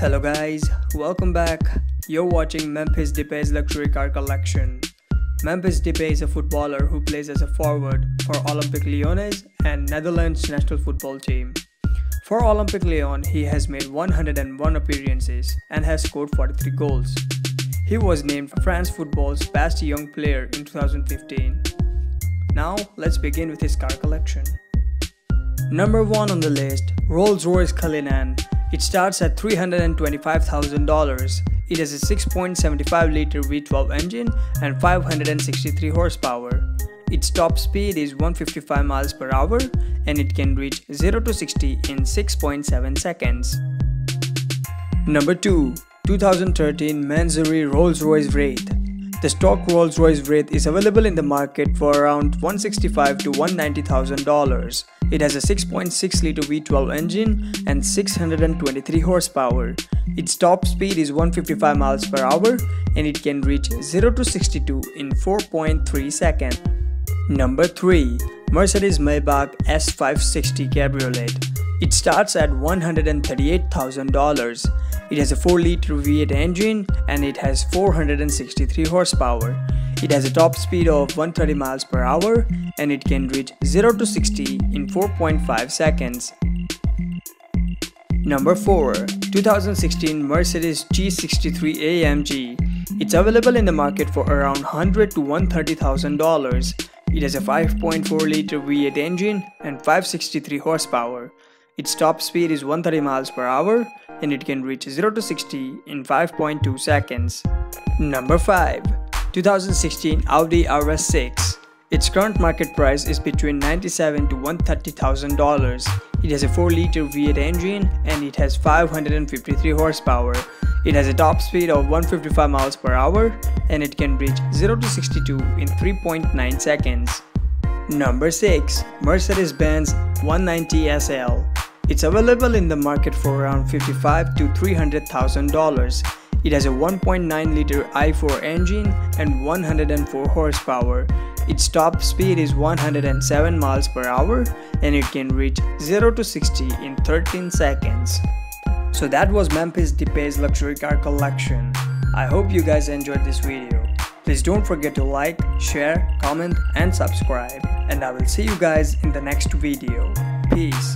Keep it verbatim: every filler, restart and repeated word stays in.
Hello guys, welcome back. You're watching Memphis Depay's luxury car collection. Memphis Depay is a footballer who plays as a forward for Olympique Lyonnais and Netherlands national football team. For Olympique Lyon, he has made one hundred and one appearances and has scored forty-three goals. He was named France Football's Best Young Player in two thousand fifteen. Now let's begin with his car collection. Number one on the list, Rolls-Royce Cullinan. It starts at three hundred twenty-five thousand dollars. It has a six point seven five liter V twelve engine and five hundred sixty-three horsepower. Its top speed is one hundred fifty-five miles per hour and it can reach zero to sixty in six point seven seconds. Number two, two thousand thirteen Mansory Rolls-Royce Wraith. The stock Rolls-Royce Wraith is available in the market for around one hundred sixty-five thousand to one hundred ninety thousand dollars. It has a six point six liter V twelve engine and six hundred twenty-three horsepower. Its top speed is one hundred fifty-five miles per hour and it can reach zero to sixty-two in four point three seconds. Number three, Mercedes-Maybach S five sixty Cabriolet. It starts at one hundred thirty-eight thousand dollars. It has a four liter V eight engine and it has four hundred sixty-three horsepower. It has a top speed of one hundred thirty miles per hour and it can reach zero to sixty in four point five seconds. Number four, two thousand sixteen Mercedes G sixty-three A M G. It's available in the market for around one hundred thousand to one hundred thirty thousand dollars. It has a five point four liter V eight engine and five hundred sixty-three horsepower. Its top speed is one hundred thirty miles per hour and it can reach zero to sixty in five point two seconds. Number five, two thousand sixteen Audi R S six. Its current market price is between ninety-seven thousand to one hundred thirty thousand dollars. It has a four liter V eight engine and it has five hundred fifty-three horsepower. It has a top speed of one hundred fifty-five miles per hour and it can reach zero to sixty-two in three point nine seconds. Number six, Mercedes-Benz one ninety S L. It's available in the market for around fifty-five thousand to three hundred thousand dollars. It has a one point nine liter I four engine and one hundred four horsepower. Its top speed is one hundred seven miles per hour and it can reach zero to sixty in thirteen seconds. So that was Memphis Depay's luxury car collection. I hope you guys enjoyed this video. Please don't forget to like, share, comment and subscribe. And I will see you guys in the next video. Peace.